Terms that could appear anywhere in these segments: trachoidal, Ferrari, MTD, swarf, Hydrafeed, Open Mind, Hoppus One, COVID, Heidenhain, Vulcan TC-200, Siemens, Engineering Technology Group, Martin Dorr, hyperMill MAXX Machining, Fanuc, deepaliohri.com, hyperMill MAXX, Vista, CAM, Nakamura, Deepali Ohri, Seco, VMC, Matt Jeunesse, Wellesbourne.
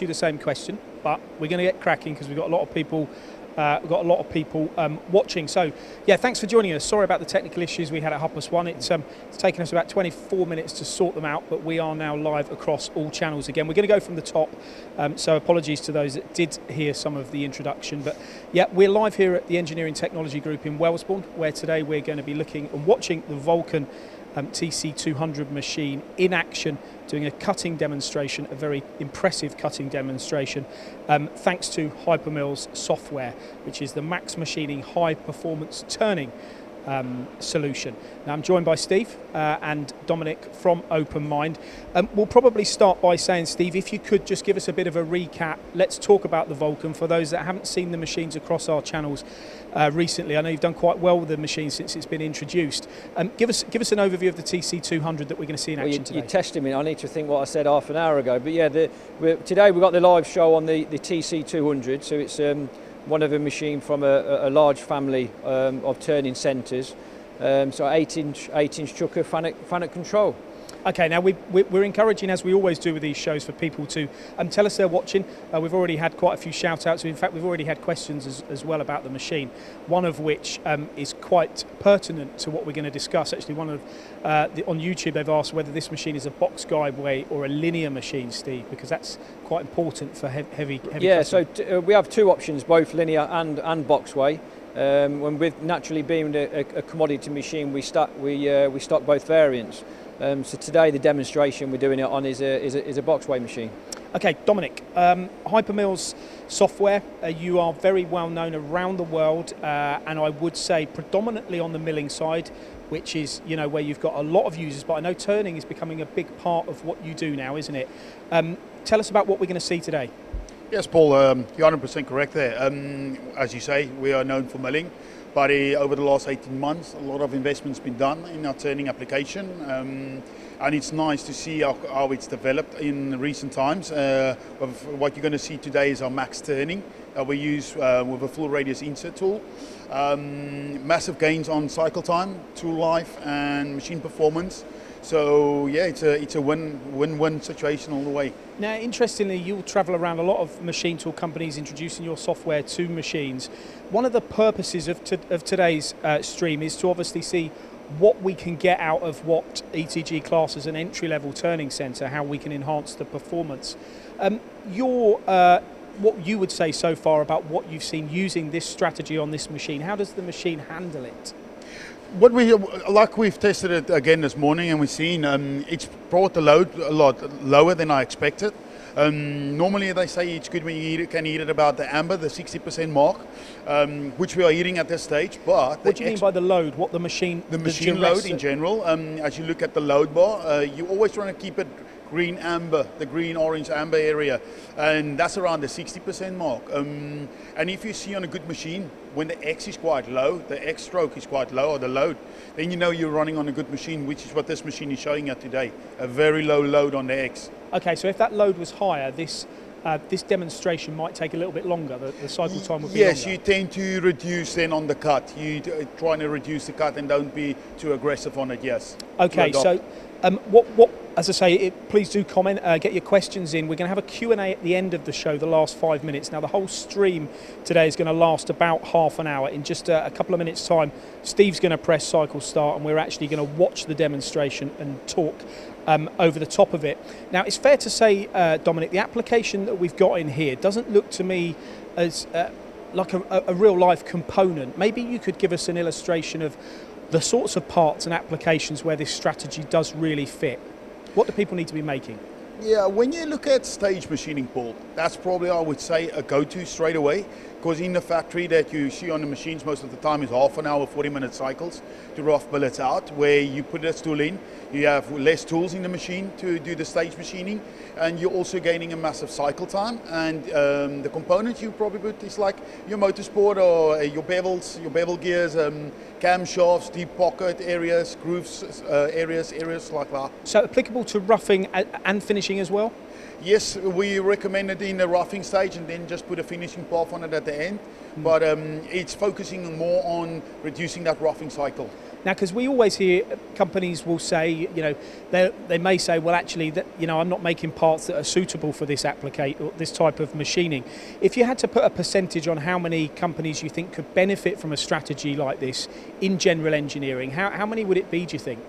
You the same question, but we're going to get cracking because we've got a lot of people watching. So yeah, thanks for joining us. Sorry about the technical issues we had at Hoppus One. It's taken us about 24 minutes to sort them out, but we are now live across all channels again. We're going to go from the top, so apologies to those that did hear some of the introduction. But yeah, we're live here at the Engineering Technology Group in Wellesbourne, where today we're going to be looking and watching the Vulcan TC-200 machine in action, doing a cutting demonstration, a very impressive cutting demonstration, thanks to hyperMill's software, which is the Max Machining High Performance Turning solution. Now I'm joined by Steve and Dominic from Open Mind. We'll probably start by saying, Steve, if you could just give us a bit of a recap. Let's talk about the Vulcan for those that haven't seen the machines across our channels recently. I know you've done quite well with the machine since it's been introduced. Give us an overview of the TC-200 that we're going to see in action today. You're testing me. I need to think what I said half an hour ago. But yeah, today we've got the live show on the TC-200. So it's one of a machine from a large family of turning centres, so 8-inch chucker Fanuc control. Okay, now we're encouraging, as we always do with these shows, for people to tell us they're watching. We've already had quite a few shout-outs. In fact, we've already had questions as well about the machine, one of which is quite pertinent to what we're going to discuss. Actually, on YouTube, they've asked whether this machine is a box guide way or a linear machine, Steve, because that's quite important for heavy yeah, cutting. So we have two options, both linear and box way. And with naturally being a commodity machine, we stock both variants. So today the demonstration we're doing it on is a boxway machine. Okay, Dominic, hyperMill's software, you are very well known around the world, and I would say predominantly on the milling side, which is, you know, where you've got a lot of users, but I know turning is becoming a big part of what you do now, isn't it? Tell us about what we're going to see today. Yes, Paul, you're 100% correct there. As you say, we are known for milling. But over the last 18 months, a lot of investment's been done in our turning application, and it's nice to see how it's developed in recent times. What you're going to see today is our Max turning that we use with a full radius insert tool. Massive gains on cycle time, tool life, and machine performance. So yeah, it's a win-win situation all the way. Now, interestingly, you'll travel around a lot of machine tool companies introducing your software to machines. One of the purposes of today's stream is to obviously see what we can get out of what ETG classes an entry-level turning centre, how we can enhance the performance. What you would say so far about what you've seen using this strategy on this machine, how does the machine handle it? What we've tested it again this morning, and we've seen it's brought the load a lot lower than I expected. Normally they say it's good when you can hit it about the amber, the 60% mark, which we are hitting at this stage. But what do you mean by the load? What the machine load in general? As you look at the load bar, you always try to keep it green amber, the green orange amber area, and that's around the 60% mark. And if you see on a good machine, when the X is quite low, the X stroke is quite low, or the load, then you know you're running on a good machine, which is what this machine is showing at today, a very low load on the X. Okay, so if that load was higher, this demonstration might take a little bit longer. The cycle time would be longer. Yes, you tend to reduce then on the cut. You trying to reduce the cut and don't be too aggressive on it, yes. Okay, so as I say, please do comment, get your questions in. We're going to have a Q&A at the end of the show, the last 5 minutes. Now, the whole stream today is going to last about half an hour. In just a couple of minutes' time, Steve's going to press cycle start, and we're actually going to watch the demonstration and talk over the top of it. Now, it's fair to say, Dominic, the application that we've got in here doesn't look to me as like a real-life component. Maybe you could give us an illustration of the sorts of parts and applications where this strategy does really fit. What do people need to be making? Yeah, when you look at stage machining, Paul, that's probably, I would say, a go-to straight away, because in the factory that you see on the machines most of the time is half an hour, 40-minute cycles to rough billets out, where you put that tool in, you have less tools in the machine to do the stage machining, and you're also gaining a massive cycle time. And the components you probably put is like your motorsport or your bevels, your bevel gears, camshafts, deep pocket areas, grooves areas like that. So applicable to roughing and finishing as well? Yes, we recommend it in the roughing stage and then just put a finishing path on it at the end, but it's focusing more on reducing that roughing cycle. Now, because we always hear companies will say, you know, they may say, well, actually, that, you know, I'm not making parts that are suitable for this application, this type of machining. If you had to put a percentage on how many companies you think could benefit from a strategy like this in general engineering, how many would it be, do you think?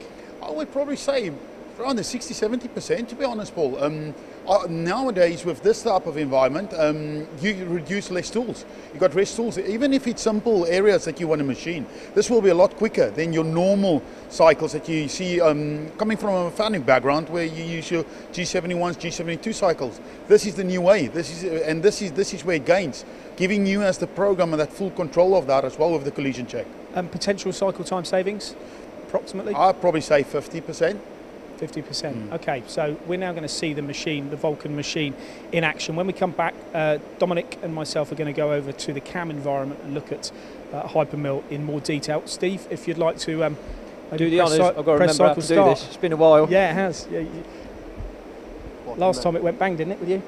I would probably say around the 60–70%, to be honest, Paul. Nowadays, with this type of environment, you reduce less tools. You've got less tools, even if it's simple areas that you want to machine. This will be a lot quicker than your normal cycles that you see coming from a Fanuc background, where you use your G71s, G72 cycles. This is the new way. This is where it gains, giving you as the programmer that full control of that as well with the collision check. And potential cycle time savings, approximately? I'd probably say 50%. 50%. Okay, so we're now going to see the machine, the Vulcan machine, in action. When we come back, Dominic and myself are going to go over to the CAM environment and look at HyperMill in more detail. Steve, if you'd like to do the honours, I've got to remember how to do this. It's been a while. Yeah, it has. Yeah, last time it went bang, didn't it, with you?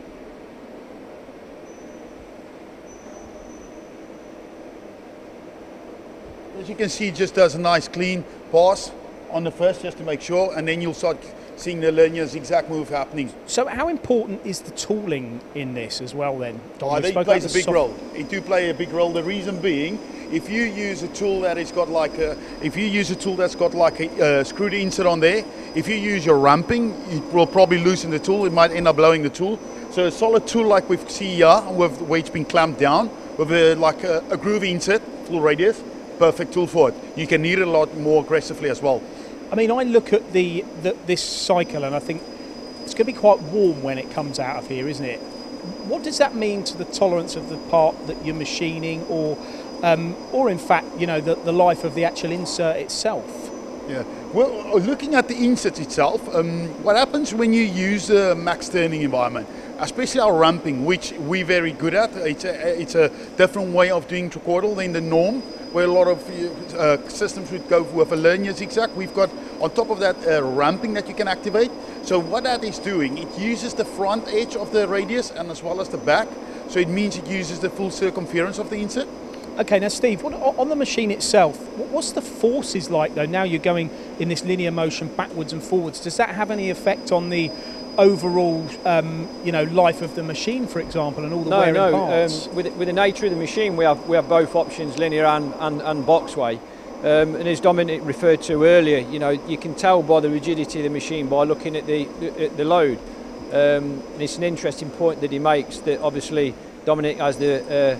As you can see, it just does a nice clean pass on the first, just to make sure, and then you'll start seeing the linear zigzag move happening. So how important is the tooling in this as well then? It plays a big role. It do play a big role. The reason being, if you use a tool that has got like a, screwed insert on there, if you use your ramping, it will probably loosen the tool. It might end up blowing the tool. So a solid tool like we've seen here, where it's been clamped down with a groove insert, full radius, perfect tool for it. You can need it a lot more aggressively as well. I mean, I look at this cycle and I think it's going to be quite warm when it comes out of here, isn't it? What does that mean to the tolerance of the part that you're machining, or in fact, you know, the life of the actual insert itself? Yeah. Well, looking at the insert itself, what happens when you use a max turning environment, especially our ramping, which we're very good at. It's a different way of doing trachoidal than the norm, where a lot of systems would go with a linear zigzag. We've got on top of that ramping that you can activate. So what that is doing, it uses the front edge of the radius and as well as the back. So it means it uses the full circumference of the insert. Okay, now Steve, on the machine itself, what's the forces like though? Now you're going in this linear motion backwards and forwards. Does that have any effect on the overall, you know, life of the machine, for example, and all the wear and parts? With the nature of the machine, we have both options, linear and boxway. And as Dominic referred to earlier, you know, you can tell by the rigidity of the machine by looking at the load. And it's an interesting point that he makes, that obviously Dominic has the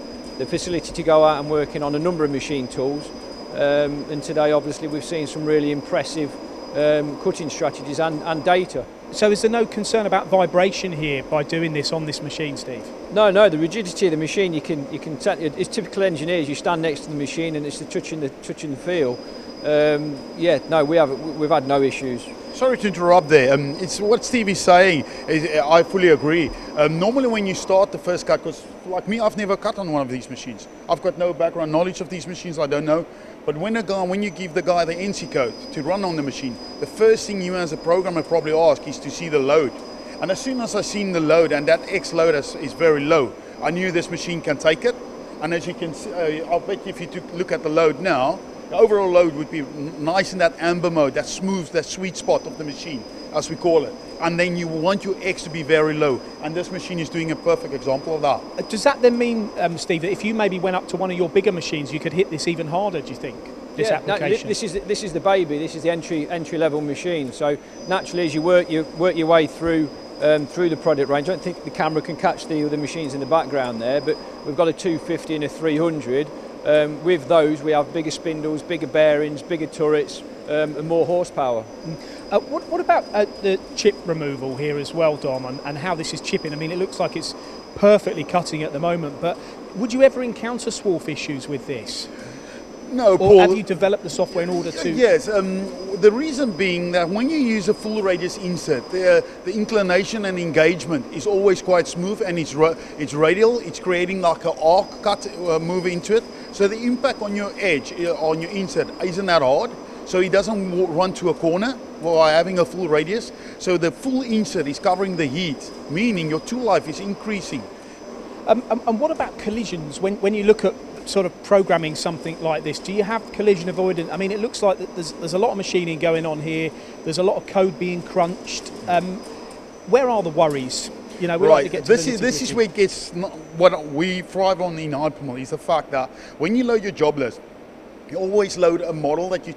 facility to go out and working on a number of machine tools. And today, obviously, we've seen some really impressive cutting strategies and data. So is there no concern about vibration here by doing this on this machine, Steve? No, no. The rigidity of the machine, you can tell. It's typical engineers. You stand next to the machine, and it's the touch and feel. Yeah, no, we've had no issues. Sorry to interrupt there. It's what Steve is saying. I fully agree. Normally, when you start the first cut, because like me, I've never cut on one of these machines. I've got no background knowledge of these machines. I don't know. But when you give the guy the NC code to run on the machine, the first thing you as a programmer probably ask is to see the load. And as soon as I seen the load, and that X load is very low, I knew this machine can take it. And as you can see, I'll bet you if you look at the load now, the overall load would be nice in that amber mode, that smooth, that sweet spot of the machine, as we call it. And then you want your X to be very low. And this machine is doing a perfect example of that. Does that then mean, Steve, that if you maybe went up to one of your bigger machines, you could hit this even harder, do you think, this application? No, this is the baby, this is the entry-level machine. So naturally, as you work your way through the product range, I don't think the camera can catch the other machines in the background there, but we've got a 250 and a 300. With those, we have bigger spindles, bigger bearings, bigger turrets, and more horsepower. What about the chip removal here as well, Dom, and how this is chipping? I mean, it looks like it's perfectly cutting at the moment, but would you ever encounter swarf issues with this? No, or Paul, have you developed the software in order to? Yes, the reason being that when you use a full radius insert, the inclination and engagement is always quite smooth, and it's radial. It's creating like an arc cut move into it. So the impact on your edge, on your insert, isn't that hard. So it doesn't run to a corner while having a full radius. So the full insert is covering the heat, meaning your tool life is increasing. And what about collisions? When you look at sort of programming something like this? Do you have collision avoidance? I mean, it looks like that there's a lot of machining going on here. There's a lot of code being crunched. Where are the worries? You know, we like to get to this is where it gets not, what we thrive on in hyperMill is the fact that when you load your job list, you always load a model that you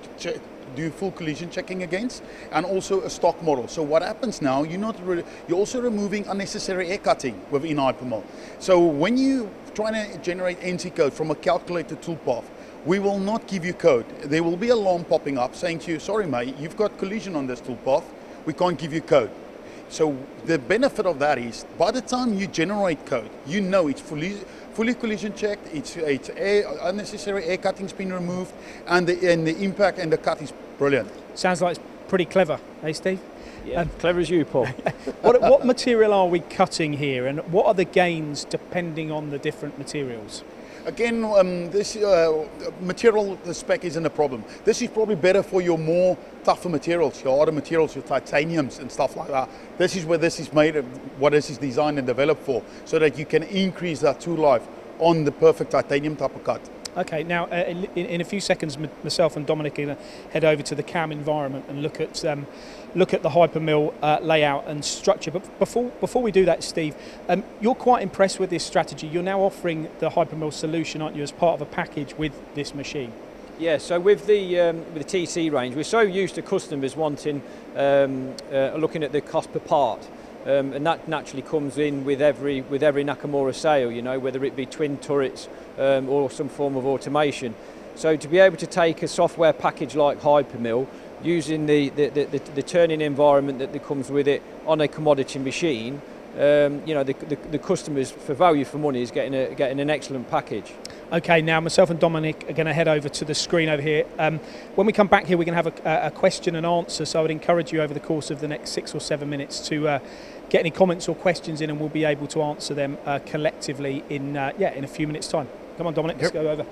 do full collision checking against, and also a stock model. So what happens now? You're also removing unnecessary air cutting within hyperMill. So when you try to generate NC code from a calculated toolpath, we will not give you code. There will be an alarm popping up saying to you, "Sorry, mate, you've got collision on this toolpath. We can't give you code." So the benefit of that is, by the time you generate code, you know it's fully collision checked, it's unnecessary air cutting's been removed, and the impact and the cut is brilliant. Sounds like it's pretty clever, eh, Steve? Yeah, clever as you, Paul. what material are we cutting here, and what are the gains depending on the different materials? Again, this material spec isn't a problem. This is probably better for your more tougher materials, your harder materials, your titaniums and stuff like that. This is where this is made of, what this is designed and developed for, so that you can increase that tool life on the perfect titanium type of cut. Okay, now in a few seconds, myself and Dominic are going to head over to the CAM environment and look at the hyperMill layout and structure. But before we do that, Steve, you're quite impressed with this strategy. You're now offering the hyperMill solution, aren't you, as part of a package with this machine? Yeah, so with the TC range, we're so used to customers wanting looking at the cost per part. And that naturally comes in with every Nakamura sale, you know, whether it be twin turrets or some form of automation. So to be able to take a software package like hyperMill, using the turning environment that comes with it on a commodity machine, you know, the customers for value for money is getting an excellent package. Okay, now myself and Dominic are going to head over to the screen over here. When we come back here, we're going to have a question and answer, so I would encourage you over the course of the next 6 or 7 minutes to get any comments or questions in, and we'll be able to answer them collectively in a few minutes' time. Come on, Dominic, let's go over.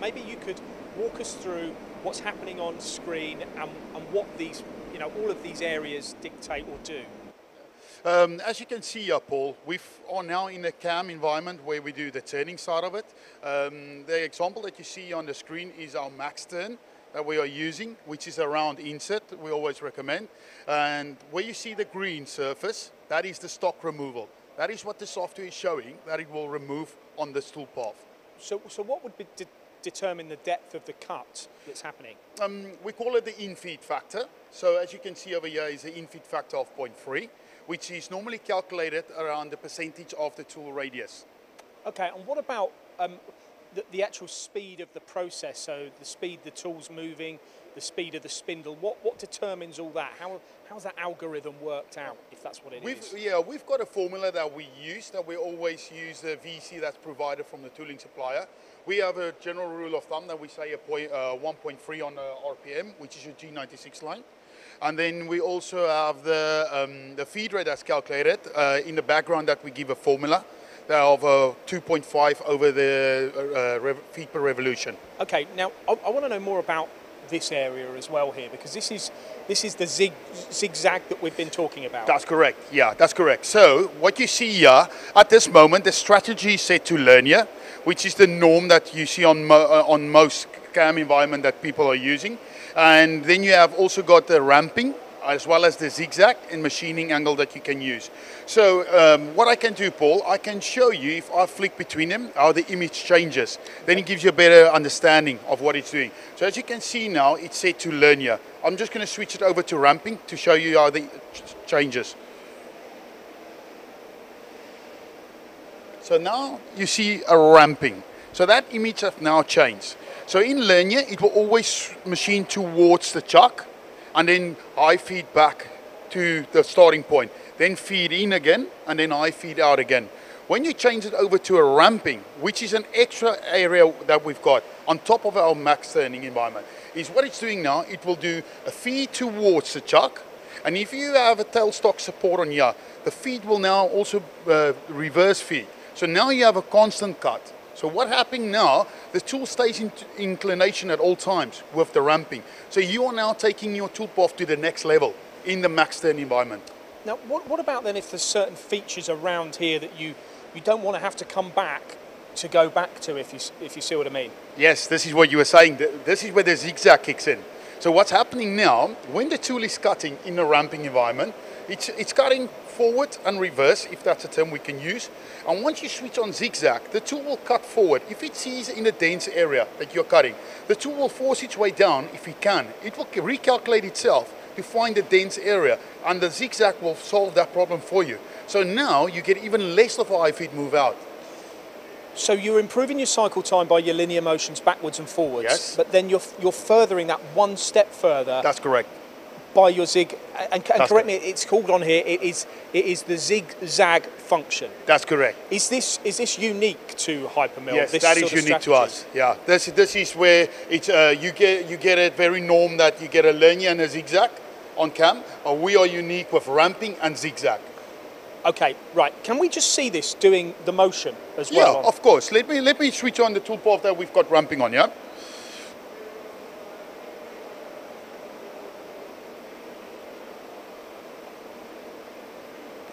Maybe you could walk us through what's happening on screen and what these, you know, all of these areas dictate or do. As you can see here, Paul, we are now in the CAM environment where we do the turning side of it. The example that you see on the screen is our max turn that we are using, which is a round inset we always recommend. And where you see the green surface, that is the stock removal. That is what the software is showing that it will remove on this toolpath. So what would be determine the depth of the cut that's happening? We call it the infeed factor. So as you can see over here is the infeed factor of 0.3, which is normally calculated around the percentage of the tool radius. Okay, and what about the actual speed of the process? So the speed the tool's moving, the speed of the spindle, what determines all that? How's that algorithm worked out, if that's what it is? Yeah, we've got a formula that we use, that we always use the VC that's provided from the tooling supplier. We have a general rule of thumb that we say 1.3 on the RPM, which is your G96 line. And then we also have the feed rate that's calculated. In the background that we give a formula of 2.5 over the feed per revolution. Okay, now I want to know more about this area as well here, because this is the zigzag that we've been talking about. That's correct, yeah, that's correct. So what you see here, at this moment, the strategy is set to linear, which is the norm that you see on most CAM environment that people are using. And then you have also got the ramping, as well as the zigzag and machining angle that you can use. So what I can do, Paul, I can show you, if I flick between them, how the image changes. Then it gives you a better understanding of what it's doing. So as you can see now, it's set to linear. I'm just going to switch it over to ramping to show you how the changes. So now you see a ramping. So that image has now changed. So in linear, it will always machine towards the chuck, and then I feed back to the starting point, then feed in again, and then I feed out again. When you change it over to a ramping, which is an extra area that we've got on top of our max turning environment, is what it's doing now, it will do a feed towards the chuck, and if you have a tailstock support on here, the feed will now also reverse feed. So now you have a constant cut. So what's happening now, the tool stays in inclination at all times with the ramping. So you are now taking your toolpath to the next level in the max turn environment. Now, what about then if there's certain features around here that you don't want to have to come back to go back to, if you see what I mean? Yes, this is what you were saying. This is where the zigzag kicks in. So what's happening now, when the tool is cutting in a ramping environment, it's cutting forward and reverse, if that's a term we can use. And once you switch on zigzag, the tool will cut forward. If it sees in a dense area that you're cutting, the tool will force its way down if it can. It will recalculate itself to find a dense area, and the zigzag will solve that problem for you. So now you get even less of a high feed move out. So you're improving your cycle time by your linear motions backwards and forwards, yes. But then you're furthering that one step further. That's correct. By your zig, and correct me, it's called on here, it is the zigzag function. That's correct. Is this unique to hyperMill? Yes, that is unique to us. Yeah, this is where it's you get it very norm that you get a linear and a zigzag on cam. We are unique with ramping and zigzag. Okay, right. Can we just see this doing the motion as well? Yeah, of course. Let me switch on the toolpath that we've got ramping on, yeah?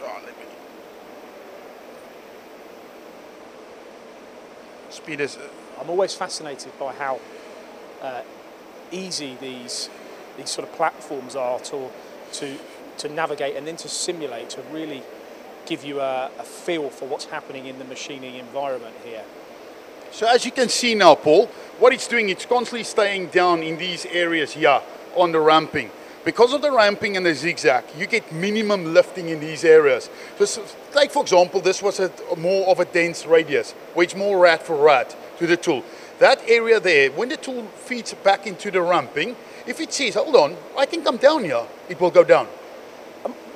Oh, speed is... I'm always fascinated by how easy these sort of platforms are to navigate and then to simulate, to really give you a feel for what's happening in the machining environment here. So as you can see now, Paul, what it's doing, it's constantly staying down in these areas here on the ramping. Because of the ramping and the zigzag, you get minimum lifting in these areas. So like for example, this was more of a dense radius, where it's more rat for rat to the tool. That area there, when the tool feeds back into the ramping, if it sees, hold on, I can come down here, it will go down.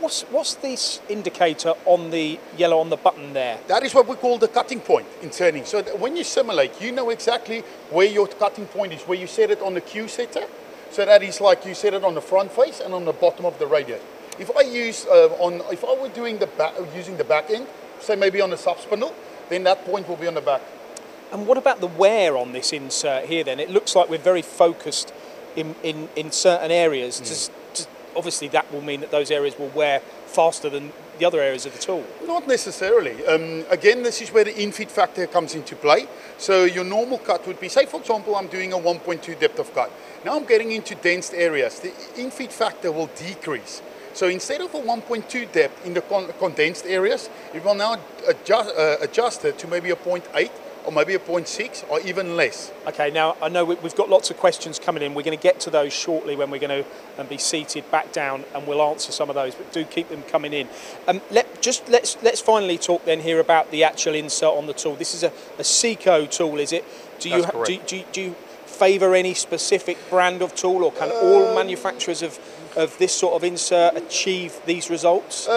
What's this indicator on the yellow on the button there? That is what we call the cutting point in turning. So when you simulate, you know exactly where your cutting point is, where you set it on the Q setter. So that is like you set it on the front face and on the bottom of the radius. If I use if I were using the back end, say maybe on the sub spindle, then that point will be on the back. And what about the wear on this insert here? Then it looks like we're very focused in certain areas. Obviously, that will mean that those areas will wear faster than the other areas of the tool. Not necessarily. Again, this is where the infeed factor comes into play. So your normal cut would be, say for example, I'm doing a 1.2 depth of cut. Now I'm getting into dense areas. The infeed factor will decrease. So instead of a 1.2 depth in the condensed areas, it will now adjust it to maybe a 0.8. or maybe a 0.6 or even less. Okay, now I know we've got lots of questions coming in. We're going to get to those shortly when we're going to be seated back down and we'll answer some of those, but do keep them coming in. Let's finally talk then here about the actual insert on the tool. This is a Seco tool, is it? Do you favour any specific brand of tool, or can all manufacturers of this sort of insert achieve these results?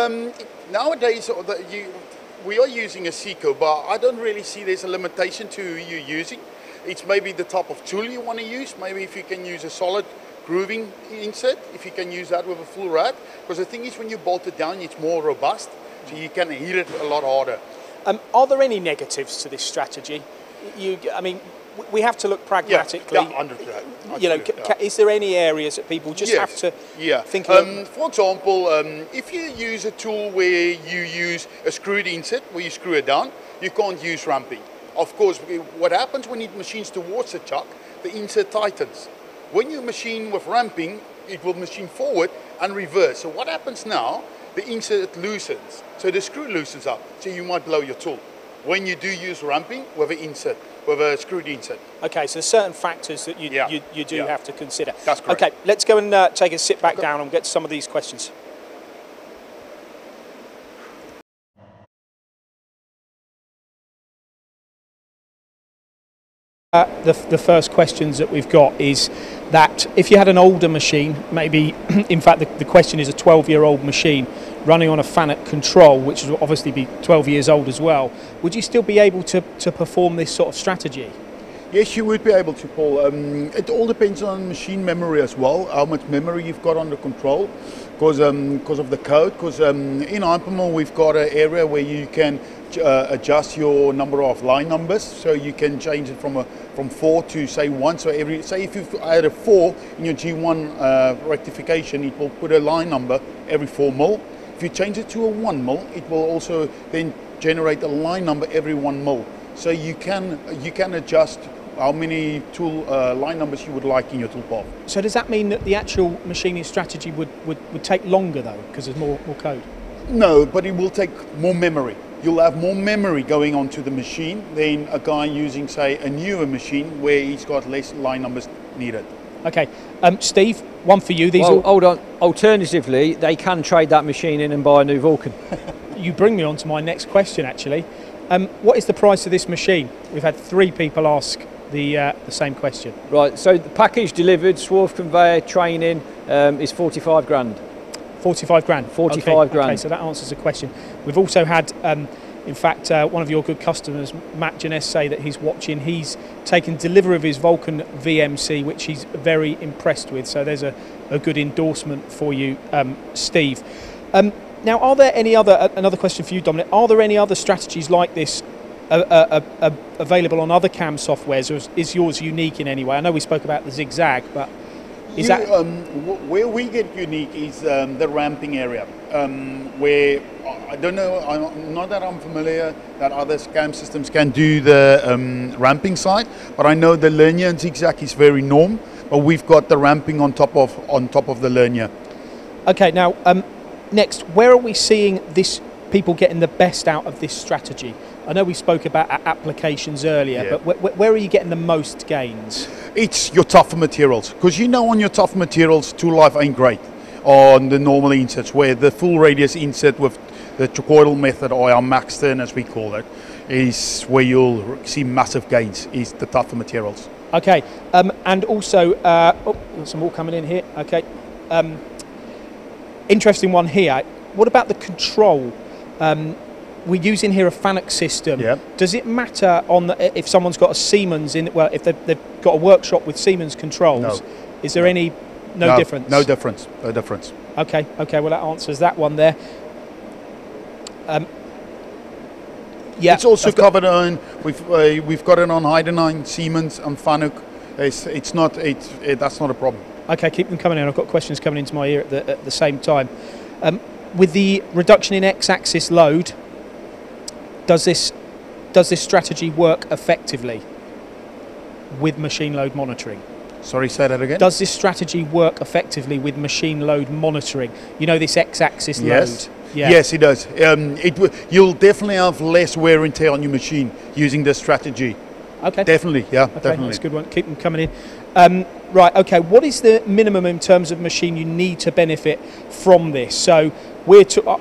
Nowadays, we are using a Seco, but I don't really see there's a limitation to who you're using. It's maybe the type of tool you want to use. Maybe if you can use a solid grooving insert, if you can use that with a full rad. Because the thing is, when you bolt it down, it's more robust, so you can hit it a lot harder. Are there any negatives to this strategy? I mean, we have to look pragmatically. Yeah, 100%. You know, is there any areas that people just have to think about? For example, if you use a tool where you use a screwed insert, where you screw it down, you can't use ramping. Of course, what happens when it machines towards the chuck, the insert tightens. When you machine with ramping, it will machine forward and reverse. So what happens now, the insert loosens. So the screw loosens up, so you might blow your tool. When you do use ramping with an insert, with a screwed insert. Okay, so there's certain factors that you do have to consider. That's correct. Okay, let's go and take a sit back down and get to some of these questions. The first questions that we've got is that if you had an older machine, maybe, in fact the question is a 12-year-old machine running on a Fanuc control, which would obviously be 12 years old as well, would you still be able to perform this sort of strategy? Yes, you would be able to, Paul. It all depends on machine memory as well, how much memory you've got under control, because of the code. Because in hyperMill we've got an area where you can adjust your number of line numbers, so you can change it from 4 to say 1. So every, say if you've had a 4 in your G1 rectification, it will put a line number every 4 mil. If you change it to a 1 mil, it will also then generate a line number every 1 mil. So you can adjust how many tool line numbers you would like in your toolpath. So does that mean that the actual machining strategy would take longer though, because there's more code? No, but it will take more memory. You'll have more memory going onto the machine than a guy using, say, a newer machine where he's got less line numbers needed. Okay, Steve, one for you. These well, hold on. Alternatively, they can trade that machine in and buy a new Vulcan. You bring me on to my next question, actually. What is the price of this machine? We've had 3 people ask the same question. Right, so the package delivered, swerve conveyor, training, is 45 grand. 45 grand? 45 okay. grand. Okay, so that answers the question. We've also had, in fact, one of your good customers, Matt Jeunesse, say that he's watching. He's taken delivery of his Vulcan VMC, which he's very impressed with. So there's a good endorsement for you, Steve. Now, are there any other, another question for you, Dominic, are there any other strategies like this available on other CAM softwares, or is yours unique in any way? I know we spoke about the zigzag, but is that... where we get unique is the ramping area, where, I don't know, not that I'm familiar that other CAM systems can do the ramping side, but I know the linear and zigzag is very norm, but we've got the ramping on top of the linear. Okay, now... next, where are we seeing this people getting the best out of this strategy? I know we spoke about applications earlier, yeah. But where are you getting the most gains? It's your tougher materials, because you know on your tougher materials, tool life ain't great on the normal inserts, where the full radius insert with the trachoidal method, or our max turn as we call it, is where you'll see massive gains, is the tougher materials. Okay, and also, oh, some more coming in here, okay. Interesting one here. What about the control? We're using here a Fanuc system. Yep. Does it matter on the, if someone's got a Siemens in? Well, if they've got a workshop with Siemens controls, no. Is there any no difference? No difference. No difference. Okay. Okay. Well, that answers that one there. Yeah. It's also covered on. We've got it on Heidenhain, Siemens, and Fanuc. It's not. That's not a problem. Okay, keep them coming in. I've got questions coming into my ear at the same time. With the reduction in x-axis load, does this strategy work effectively with machine load monitoring? Sorry, say that again? Does this strategy work effectively with machine load monitoring? You know, this x-axis yes. load? Yeah. Yes, it does. You'll definitely have less wear and tear on your machine using this strategy. Okay. Definitely, yeah, okay, definitely. That's a good one. Keep them coming in. Right, okay, what is the minimum in terms of machine you need to benefit from this? So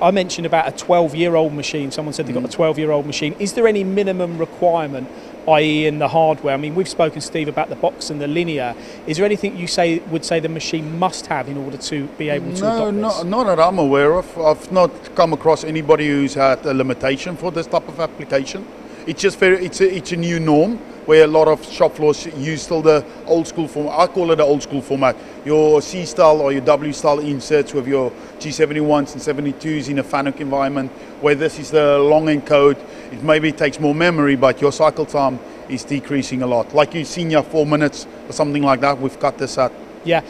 I mentioned about a 12-year-old machine. Someone said they've got a 12-year-old machine. Is there any minimum requirement, i.e. in the hardware? I mean, we've spoken, Steve, about the box and the linear. Is there anything you would say the machine must have in order to be able to adopt this? No, not that I'm aware of. I've not come across anybody who's had a limitation for this type of application. It's just it's a new norm where a lot of shop floors use still the old school format. I call it the old school format. Your C style or your W style inserts with your G71s and 72s in a Fanuc environment, where this is the long encode. It maybe takes more memory, but your cycle time is decreasing a lot. Like you've seen your 4 minutes or something like that, we've cut this out. Yeah,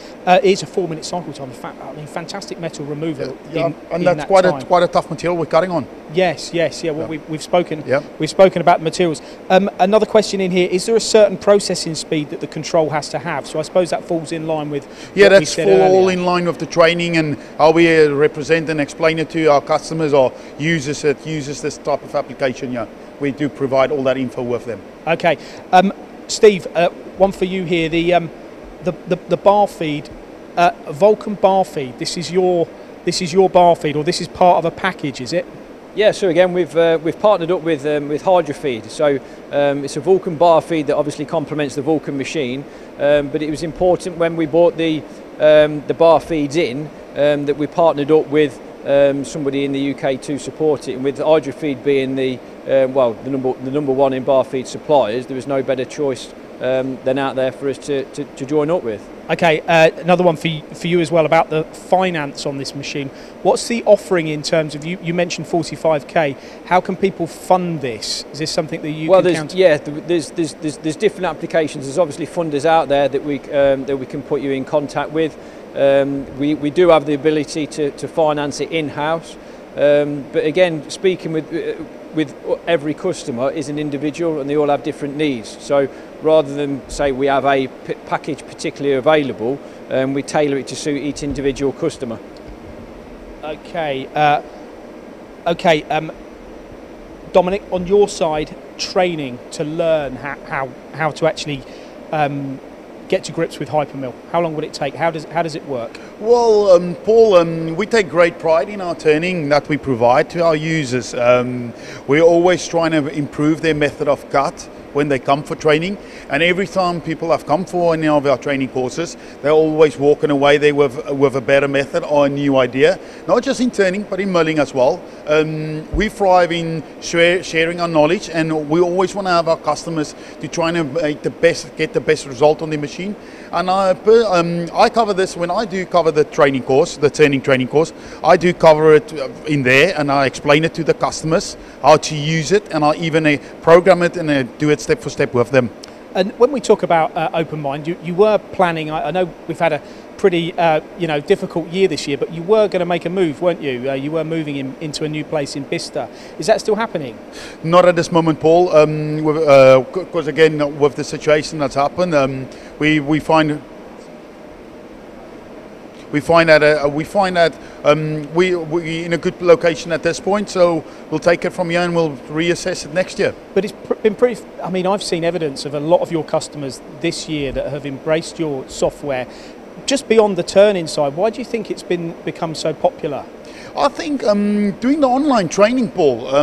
it's a 4-minute cycle time. I mean, fantastic metal removal. Yeah, and that's quite a tough material we're cutting on. Yes, yes, yeah. Well, yeah. We've spoken about the materials. Another question in here: is there a certain processing speed that the control has to have? So I suppose that falls in line with what we said earlier. Yeah, that's all in line with the training and how we represent and explain it to our customers or users that uses this type of application. Yeah, we do provide all that info with them. Okay, Steve, one for you here. The bar feed, Vulcan bar feed. This is your bar feed, or this is part of a package, is it? Yeah. So again, we've partnered up with Hydrafeed. So it's a Vulcan bar feed that obviously complements the Vulcan machine. But it was important when we bought the bar feeds in that we partnered up with somebody in the UK to support it. And with Hydrafeed being the number one in bar feed suppliers, there was no better choice then out there for us to join up with. Okay, another one for you as well about the finance on this machine. What's the offering in terms of, you mentioned 45k, how can people fund this? Is this something that you can count on? Yeah, there's different applications. There's obviously funders out there that we can put you in contact with. We do have the ability to finance it in-house, but again, speaking with every customer is an individual and they all have different needs. So rather than say we have a package particularly available, we tailor it to suit each individual customer. Okay, Dominic, on your side, training to learn how to actually get to grips with hypermill. How long would it take? How does it work? Well, Paul, we take great pride in our training that we provide to our users. We're always trying to improve their method of cut when they come for training, and every time people have come for any of our training courses, they're always walking away there with a better method or a new idea, not just in turning but in milling as well. We thrive in sharing our knowledge, and we always want to have our customers to try and make the best, get the best result on the machine. And I cover this when I do cover the training course, the turning training course. I do cover it in there, and I explain it to the customers how to use it, and I even program it and do it step for step with them. And when we talk about Open Mind, you were planning, I know we've had a pretty difficult year this year, but you were going to make a move, weren't you? You were moving into a new place in Vista. Is that still happening? Not at this moment, Paul, because again, with the situation that's happened, we find that we're in a good location at this point, so we'll take it from here and we'll reassess it next year. But it's been pretty, I mean, I've seen evidence of a lot of your customers this year that have embraced your software. Just beyond the turn-in side, why do you think it's become so popular? I think doing the online training, Paul, a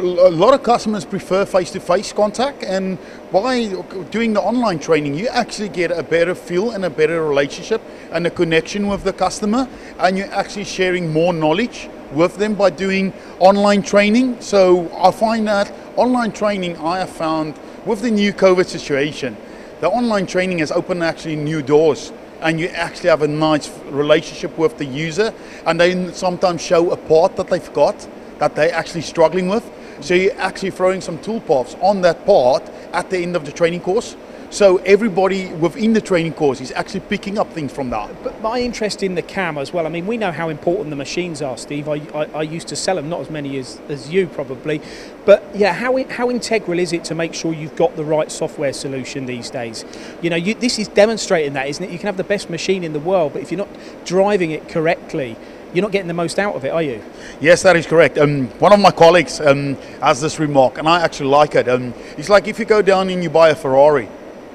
lot of customers prefer face-to-face contact, and by doing the online training you actually get a better feel and a better relationship and a connection with the customer, and you're actually sharing more knowledge with them by doing online training. So I find that online training, I have found with the new COVID situation, the online training has opened actually new doors, and you actually have a nice relationship with the user, and they sometimes show a part that they've got that they're actually struggling with. So you're actually throwing some toolpaths on that part at the end of the training course. So everybody within the training course is actually picking up things from that. But my interest in the cam as well, I mean, we know how important the machines are, Steve. I used to sell them, not as many as you probably. But yeah, how integral is it to make sure you've got the right software solution these days? You know, this is demonstrating that, isn't it? You can have the best machine in the world, but if you're not driving it correctly, you're not getting the most out of it, are you? Yes, that is correct. One of my colleagues has this remark, and I actually like it. It's like if you go down and you buy a Ferrari,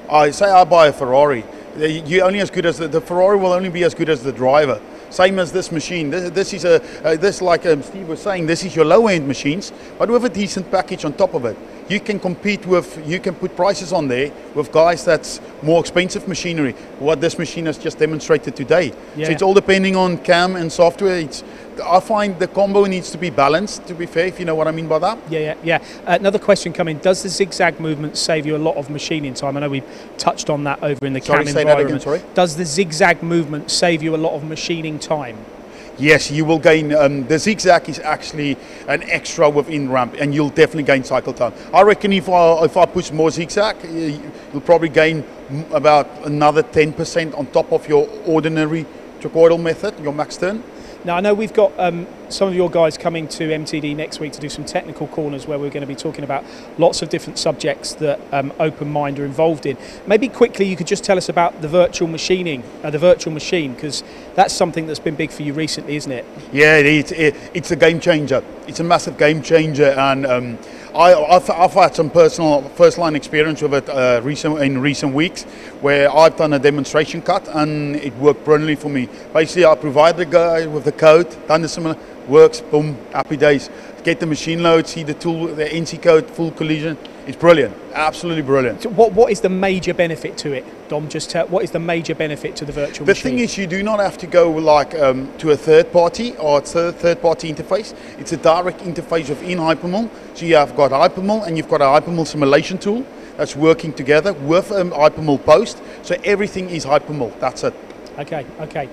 I buy a Ferrari, you're only as good as the Ferrari will only be as good as the driver. Same as this machine. This like Steve was saying, this is your low-end machines, but with a decent package on top of it, you can compete with, you can put prices on there with guys that's more expensive machinery, what this machine has just demonstrated today. Yeah. So it's all depending on cam and software. I find the combo needs to be balanced, to be fair, if you know what I mean by that. Yeah. Another question coming, does the zigzag movement save you a lot of machining time? I know we touched on that over in the cam environment. Sorry. Does the zigzag movement save you a lot of machining time? Yes, you will gain, the zigzag is actually an extra within ramp, and you'll definitely gain cycle time. I reckon if I push more zigzag, you'll probably gain about another 10% on top of your ordinary trachoidal method, your max turn. Now I know we've got some of your guys coming to MTD next week to do some technical corners where we're going to be talking about lots of different subjects that Open Mind are involved in. Maybe quickly you could just tell us about the virtual machining, the virtual machine, because that's something that's been big for you recently, isn't it? Yeah, it's a game changer. It's a massive game changer, and I've had some personal first-line experience with it in recent weeks, where I've done a demonstration cut and it worked brilliantly for me. Basically, I provide the guy with the code, done the similar, works, boom, happy days. Get the machine load, see the tool, the NC code, full collision. It's brilliant, absolutely brilliant. So what is the major benefit to it, Dom? Just tell, what is the major benefit to the virtual machine? The thing is, you do not have to go like to a third party or third party interface. It's a direct interface within hypermill. So you have got hypermill, and you've got a hypermill simulation tool that's working together with hyperMill post. So everything is hyperMill, that's it. Okay, okay.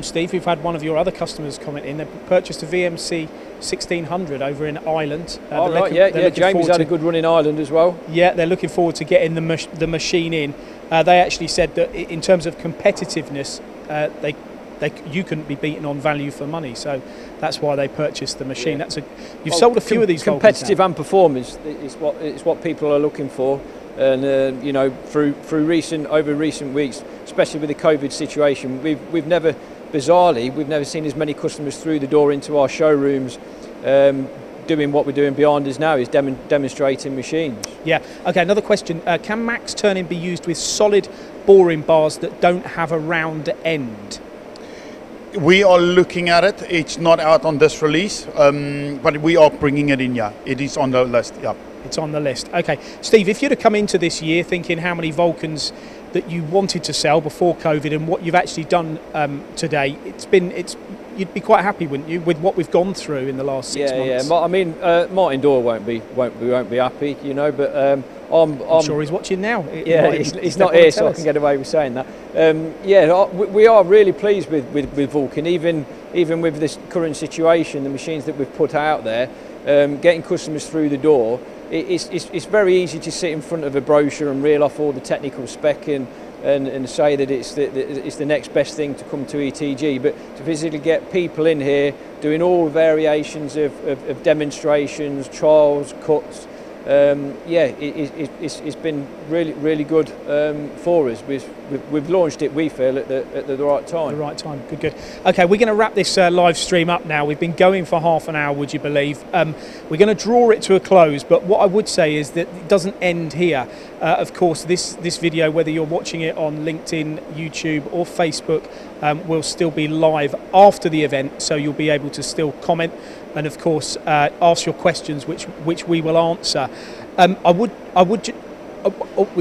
Steve, we've had one of your other customers comment in. They purchased a VMC 1600 over in Ireland. Oh, right, yeah, Jamie's had a good run in Ireland as well. Yeah, they're looking forward to getting the machine in. They actually said that in terms of competitiveness, you couldn't be beaten on value for money, so that's why they purchased the machine. Yeah. That's a, you've sold a few of these. Competitive and performance is what people are looking for, and you know, over recent weeks, especially with the COVID situation, we've never, bizarrely, we've never seen as many customers through the door into our showrooms. Doing what we're doing behind us now is demonstrating machines. Yeah, okay, another question. Can MAXX turning be used with solid boring bars that don't have a round end? We are looking at it. It's not out on this release, but we are bringing it in, yeah. It is on the list, yeah. It's on the list. Okay, Steve, if you'd have come into this year thinking how many Vulcans that you wanted to sell before COVID and what you've actually done today, you'd be quite happy, wouldn't you, with what we've gone through in the last 6 months? Yeah, I mean, Martin Dorr won't be happy, you know, but I'm sure he's watching now. Yeah, he's not here, so I can get away with saying that. Yeah, we are really pleased with Vulcan, even with this current situation, the machines that we've put out there, getting customers through the door. It's very easy to sit in front of a brochure and reel off all the technical spec and say that it's the next best thing to come to ETG, but to physically get people in here doing all variations of demonstrations, trials, cuts, yeah, it's been really good for us. We've launched it, we feel, at the right time. The right time, good. Okay, we're going to wrap this live stream up now. We've been going for half an hour, would you believe. We're going to draw it to a close, but what I would say is that it doesn't end here. Of course, this video, whether you're watching it on LinkedIn, YouTube or Facebook, will still be live after the event, so you'll be able to still comment and of course ask your questions, which we will answer. We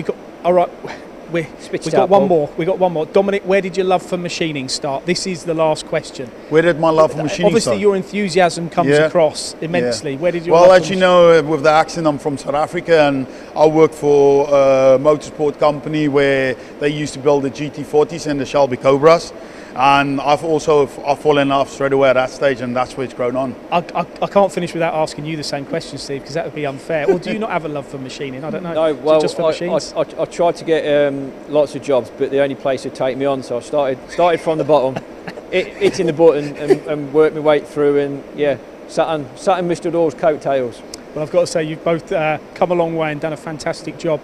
got, all right, we got one more. Dominic, where did your love for machining start? This is the last question. Where did my love for machining start? Obviously your enthusiasm comes across immensely. Where did you? Well, as you know, with the accent, I'm from South Africa, and I work for a motorsport company where they used to build the GT40s and the Shelby Cobras. And I've fallen off straight away at that stage, and that's where it's grown on. I can't finish without asking you the same question, Steve, because that would be unfair. Or do you not have a love for machining? I don't know. No, well, just for machines? I tried to get lots of jobs, but the only place would take me on, so I started from the bottom, hitting the button, and worked my way through, and yeah, sat in Mr. Dorr's coattails. Well, I've got to say, you've both come a long way and done a fantastic job.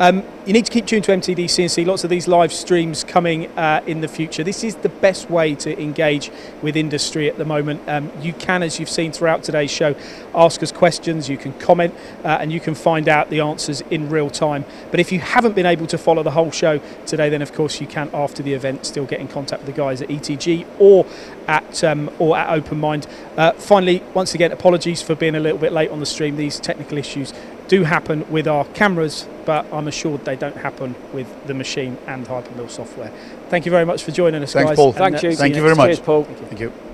You need to keep tuned to MTD CNC, lots of these live streams coming in the future. This is the best way to engage with industry at the moment. You can, as you've seen throughout today's show, ask us questions, you can comment, and you can find out the answers in real time. But if you haven't been able to follow the whole show today, then of course you can, after the event, still get in contact with the guys at ETG or at Open Mind. Finally, once again, apologies for being a little bit late on the stream. These technical issues do happen with our cameras, but I'm assured they don't happen with the machine and hyperMill software. Thank you very much for joining us, guys. Thanks, Paul. Thank you. Thank you very much. Cheers, Paul. Thank you.